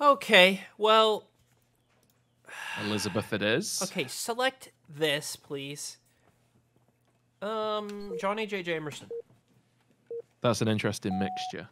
Okay, well... Elizabeth it is. Okay, select this, please. Johnny J. Jamerson. That's an interesting mixture.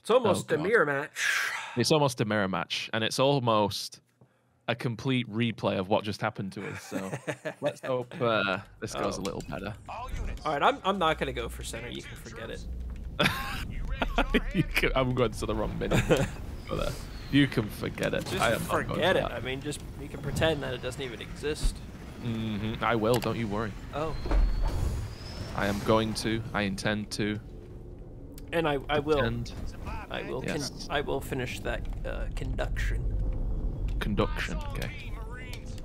It's almost a mirror match. It's almost a mirror match, and it's almost a complete replay of what just happened to us. So let's hope this goes a little better. All right, I'm not gonna go for center. You can forget it. I'm going to the wrong minute. You can forget it. Just forget it. I mean, just you can pretend that it doesn't even exist. Mm-hmm. I will. Don't you worry. Oh. I am going to. I intend to. And I will. I will. Yes. I will finish that conduction. Conduction. Okay.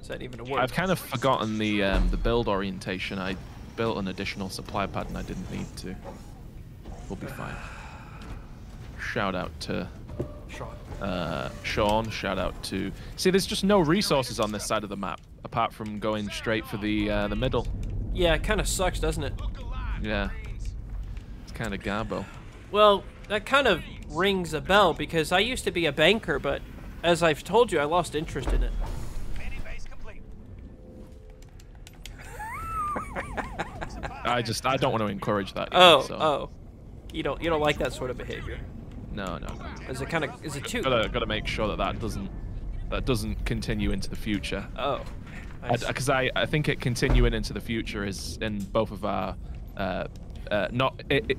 Is that even a word? I've kind of forgotten the build orientation. I built an additional supply pad and I didn't need to. We'll be fine. Shout out to Sean. Shout out to. See, there's just no resources on this side of the map apart from going straight for the middle. Yeah, it kind of sucks, doesn't it? Yeah. It's kind of garbo. Well, that kind of rings a bell because I used to be a banker, but as I've told you, I lost interest in it. I don't want to encourage that. Either, you don't like that sort of behavior. No, no. Gotta make sure that that doesn't continue into the future. Oh, because I think it continuing into the future is in both of our.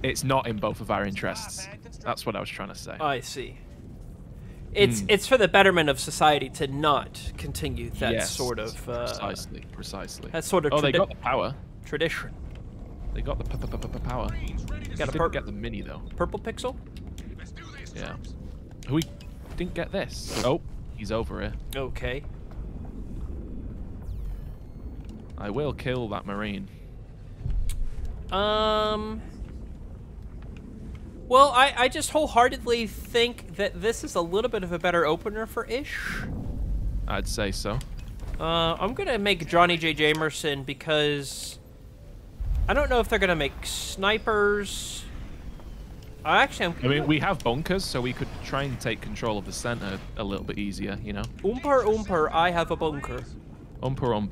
It's not in both of our interests. That's what I was trying to say. I see. It's for the betterment of society to not continue that sort of precisely. That sort of. Oh, they got the power. Tradition. They got the power. Got to get the mini though. Purple pixel. Yeah. We didn't get this. Oh, he's over here. Okay. I will kill that marine. Well, I just wholeheartedly think that this is a little bit of a better opener for Ish. I'd say so. I'm going to make Johnny J. Jamerson because I don't know if they're going to make snipers. I mean, we have bunkers, so we could try and take control of the center a little bit easier, you know? I have a bunker.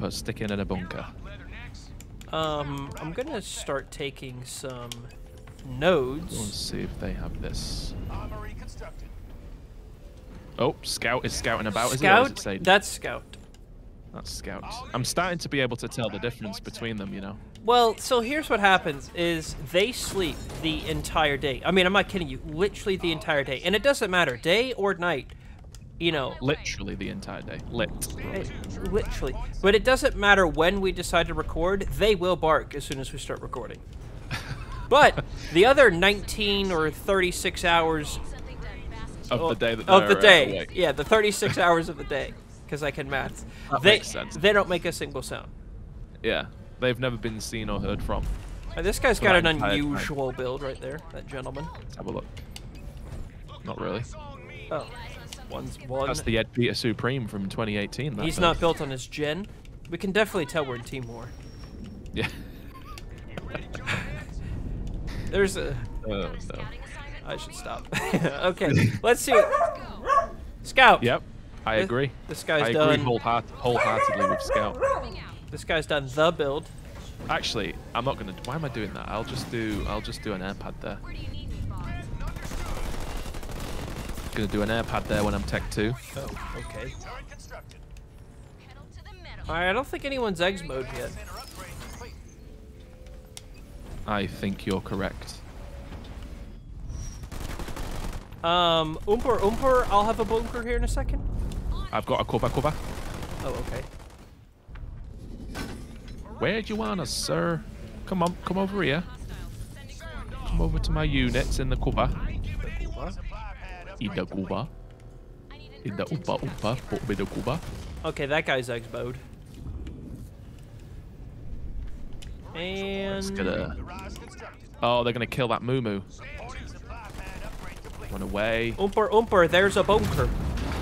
Sticking in a bunker. I'm gonna start taking some nodes. Let's see if they have this. Oh, Scout is scouting about. Scout? Is it? That's Scout. That's Scout. I'm starting to be able to tell the difference between them, you know. Well, so here's what happens is they sleep the entire day. I mean, I'm not kidding you. Literally the entire day. And it doesn't matter, day or night. You know, literally the entire day. Literally. But it doesn't matter when we decide to record, they will bark as soon as we start recording. But the other 19 or 36 hours of the day that they're awake. Yeah, the 36 hours of the day, because I can maths. That makes sense. They don't make a single sound. Yeah, they've never been seen or heard from. Now, this guy's got an unusual build right there, that gentleman. Let's have a look. Not really. Oh. That's the Ed Peter Supreme from 2018. He's not built on his gen. We can definitely tell we're in Team War. Yeah. There's a... Oh, no. I should stop. Okay, let's see. Scout. Yep, I agree. This guy's done... I agree wholeheartedly with Scout. This guy's done the build. Actually, I'm not going to... Why am I doing that? I'll just do an air pad there. Gonna do an air pad there when I'm Tech 2. Oh, okay. Alright, I don't think anyone's eggs mode yet. I think you're correct. I'll have a bunker here in a second. I've got a cover. Oh, okay. Where do you want us, sir? Come on, come over here. Come over to my units in the cover. Okay, that guy's eggs mode. And oh, they're gonna kill that Moo. Run away. There's a bunker.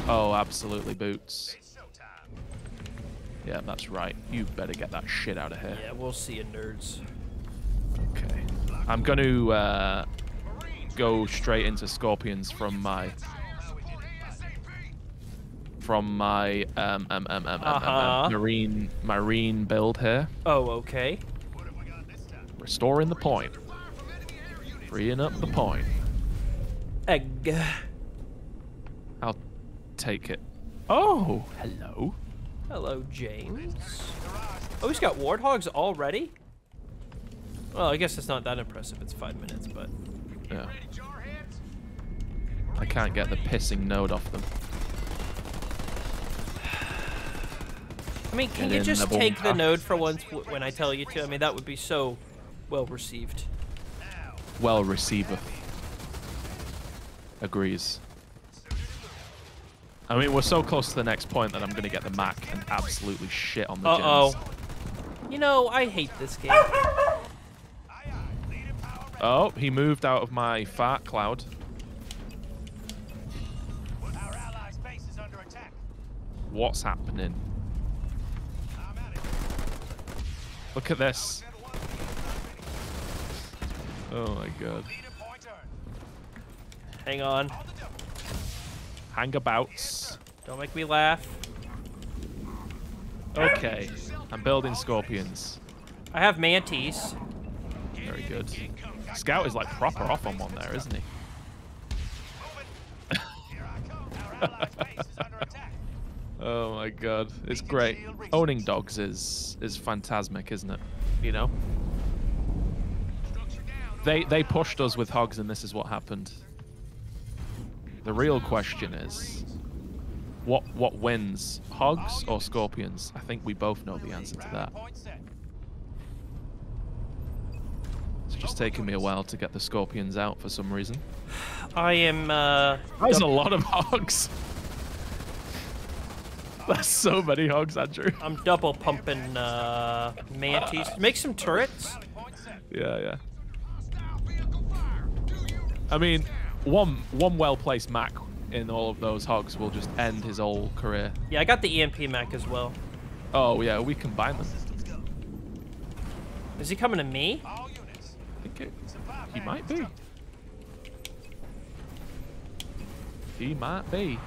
Oh, absolutely, Boots. Yeah, that's right. You better get that shit out of here. Yeah, we'll see you, nerds. Okay, I'm gonna go straight into Scorpions from my from my marine build here. Oh, okay. Restoring the point. Freeing up the point. Egg. I'll take it. Oh, hello. Hello, James. Oh, he's got warthogs already? Well, I guess it's not that impressive. It's 5 minutes, but... yeah. I can't get the pissing node off them. I mean, can you just take the node for once when I tell you to? I mean, that would be so well-received. Well-receiver. Agrees. I mean, we're so close to the next point that I'm going to get the Mac and absolutely shit on the gens. Uh-oh. You know, I hate this game. Oh, he moved out of my fart cloud. Our allies' base is under attack. What's happening? Look at this. Oh my god. Hang on. Hangabouts. Don't make me laugh. Okay. I'm building scorpions. I have mantis. Very good. Scout is like proper off on one there, isn't he? Oh my god. It's great. Owning dogs is phantasmic, isn't it? You know? They pushed us with hogs and this is what happened. The real question is what wins, hogs or scorpions? I think we both know the answer to that. It's just taking me a while to get the scorpions out for some reason. I am there's a lot of hogs. That's so many hogs, Andrew. I'm double pumping mantis. Make some turrets. Yeah, yeah. I mean, one well-placed Mac in all of those hogs will just end his whole career. Yeah, I got the EMP Mac as well. Oh, yeah, we combine them. Is he coming to me? I think he might be. He might be.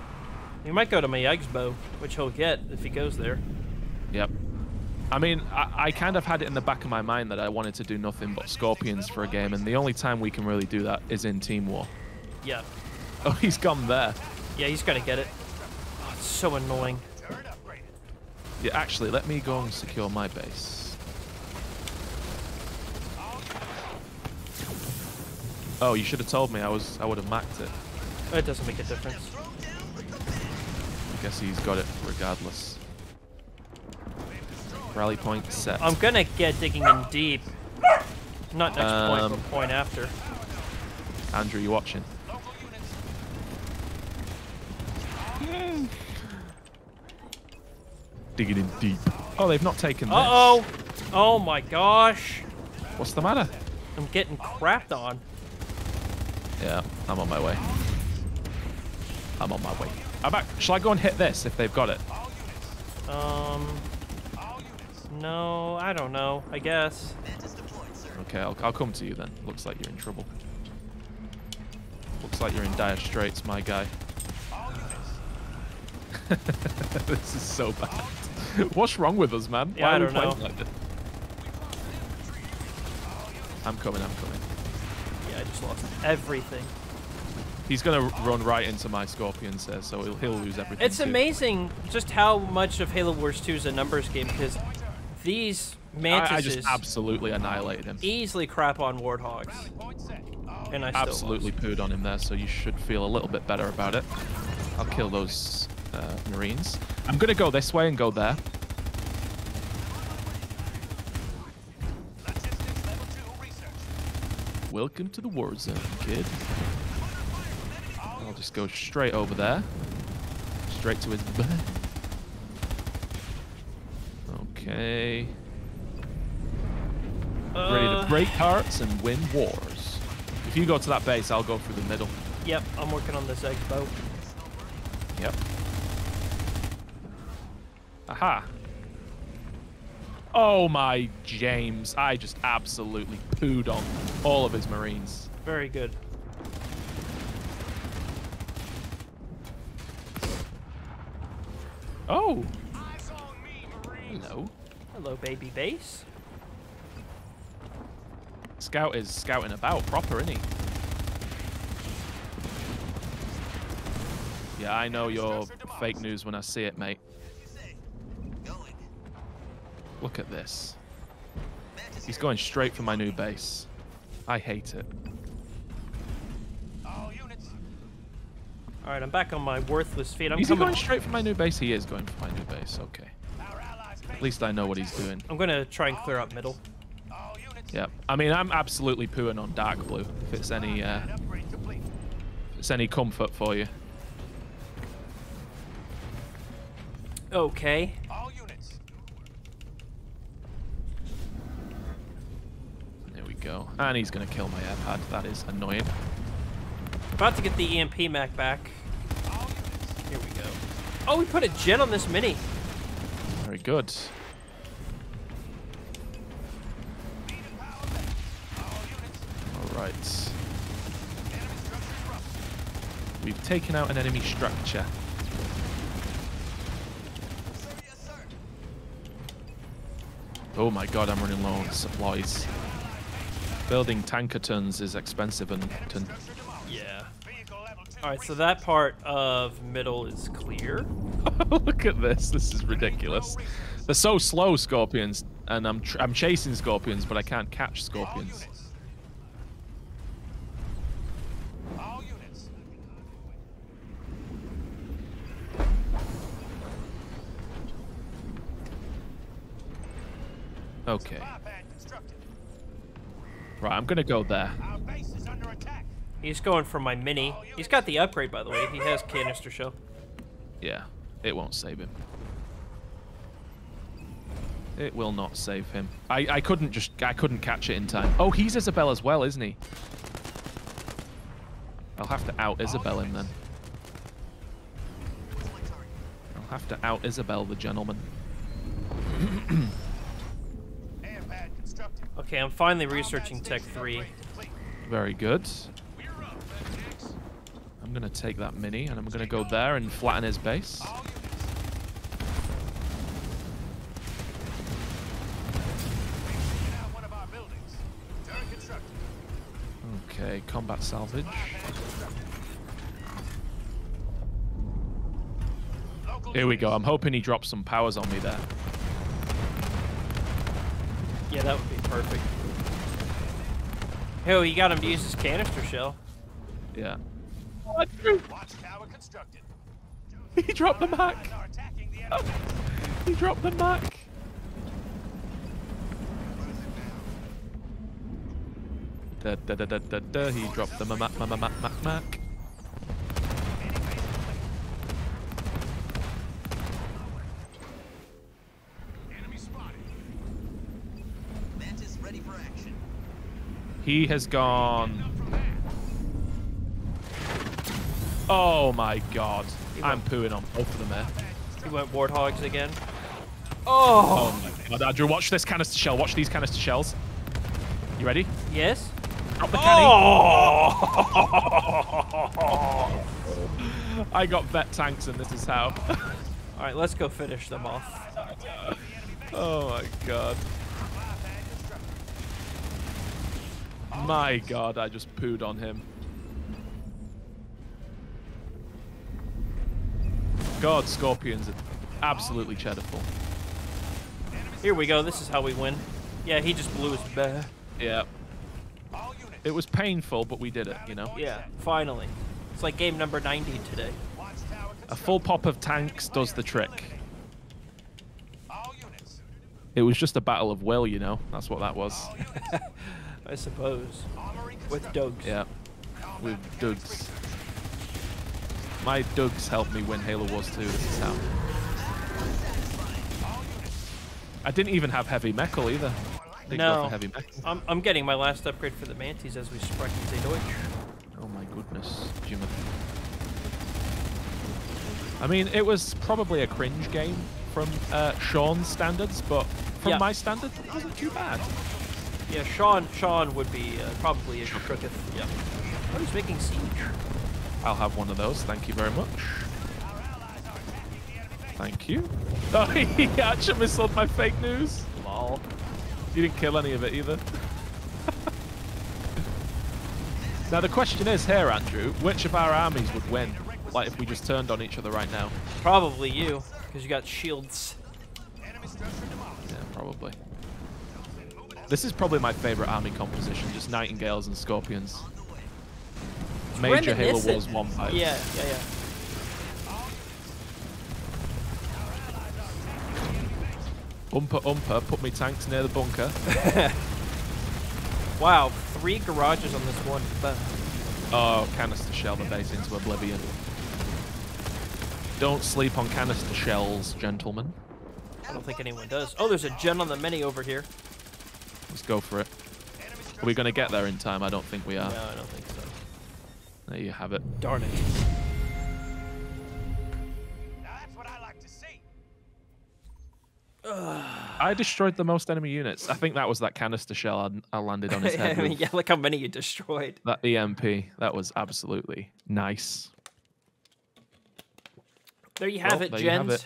He might go to my Yaggsbow, which he'll get if he goes there. Yep. I mean, I kind of had it in the back of my mind that I wanted to do nothing but scorpions for a game, and the only time we can really do that is in Team War. Yep. Oh, he's gone there. Yeah, he's gonna get it. Oh, it's so annoying. Yeah, actually, let me go and secure my base. Oh, you should have told me. I would have macked it. It doesn't make a difference. I guess he's got it regardless. Rally point set. I'm gonna get digging in deep. Not next point, but point after. Andrew, you watching? Digging in deep. Oh, they've not taken this. Uh-oh. Oh my gosh. What's the matter? I'm getting crapped on. Yeah, I'm on my way. I'm on my way. I'm back. Shall I go and hit this if they've got it? No, I don't know. I guess. Okay, I'll come to you then. Looks like you're in trouble. Looks like you're in dire straits, my guy. This is so bad. What's wrong with us, man? Yeah, why are we playing like this? I'm coming, I'm coming. Yeah, I just lost everything. He's going to run right into my scorpions there, so he'll lose everything. It's amazing just how much of Halo Wars 2 is a numbers game, because these mantises... I just absolutely annihilated him. Easily crap on warthogs. And I still absolutely lost. Pooed on him there, so you should feel a little bit better about it. I'll kill those... Marines. I'm gonna go this way and go there. Welcome to the war zone, kid. I'll just go straight over there. Straight to his butt. Okay. Ready to break hearts and win wars. If you go to that base, I'll go through the middle. Yep, I'm working on this egg boat. Yep. Aha. Oh my James, I just absolutely pooed on all of his Marines. Very good. Oh! No. Hello, baby base. Scout is scouting about proper, isn't he? Yeah, I know your fake news when I see it, mate. Look at this. He's going straight for my new base. I hate it. All right, I'm back on my worthless feet. Is he going straight for my new base? He is going for my new base. Okay. At least I know what he's doing. I'm gonna try and clear up middle. Yeah. I mean, I'm absolutely pooing on dark blue. If it's any, comfort for you. Okay. There we go. And he's gonna kill my airpad. That is annoying. About to get the EMP Mac back. Here we go. Oh, we put a gen on this mini. Very good. All right. We've taken out an enemy structure. Oh my god, I'm running low on supplies. Building tanker turns is expensive and... Yeah. Alright, so that part of middle is clear. Look at this. This is ridiculous. They're so slow, scorpions, and I'm chasing scorpions, but I can't catch scorpions. Okay. Right, I'm gonna go there. He's going for my mini. He's got the upgrade, by the way. He has canister shell. Yeah, it won't save him. It will not save him. I couldn't catch it in time. Oh, he's Isabel as well, isn't he? I'll have to out Isabel him then. I'll have to out Isabel the gentleman. Okay, I'm finally researching Tech 3. Very good. I'm going to take that mini and I'm going to go there and flatten his base. Okay, combat salvage. Here we go. I'm hoping he drops some powers on me there. Yeah, that would be perfect. Hey, you got him to use his canister shell. Yeah. He dropped the Mac. He dropped the Mac. He dropped the Mac. He has gone. Oh my god. I'm pooing on both of them there. He went Warthogs again. Oh! Oh my god, Andrew, watch this canister shell. Watch these canister shells. You ready? Yes. Drop the canny. Oh! I got vet tanks and this is how. Alright, let's go finish them off. Oh my god. My god, I just pooed on him. God, scorpions are absolutely cheddarful. Here we go. This is how we win. Yeah, he just blew his bear. Yeah. It was painful, but we did it, you know? Yeah, finally. It's like game number 90 today. A full pop of tanks does the trick. It was just a battle of will, you know? That's what that was. I suppose. With dogs. Yeah. With dogs. My Dugs helped me win Halo Wars 2, this is how. I didn't even have heavy mechal either. No, heavy mechal. I'm getting my last upgrade for the Mantis as we sprechen Sie Deutsch. Oh my goodness, Jimmy. I mean, it was probably a cringe game from Sean's standards, but from my standards, it wasn't too bad. Yeah, Sean would be probably a crooked. Yeah. Oh, he's making siege. I'll have one of those. Thank you very much. Thank you. Oh, he actually misled my fake news. Lol. You didn't kill any of it either. Now the question is here, Andrew, which of our armies would win? Like if we just turned on each other right now. Probably you, because you got shields. Yeah, probably. This is probably my favorite army composition, just Nightingales and Scorpions. Major Halo Wars 1 vibes. Yeah, yeah, yeah. Umpa umpa, put me tanks near the bunker. Wow, 3 garages on this one. But... oh, canister shell the base into oblivion. Don't sleep on canister shells, gentlemen. I don't think anyone does. Oh, there's a gen on the mini over here. Let's go for it. Are we going to get there in time? I don't think we are. No, I don't think so. There you have it. Darn it. I destroyed the most enemy units. I think that was that canister shell I landed on his head. I mean, yeah, look how many you destroyed. That EMP, that was absolutely nice. There you have it, gents.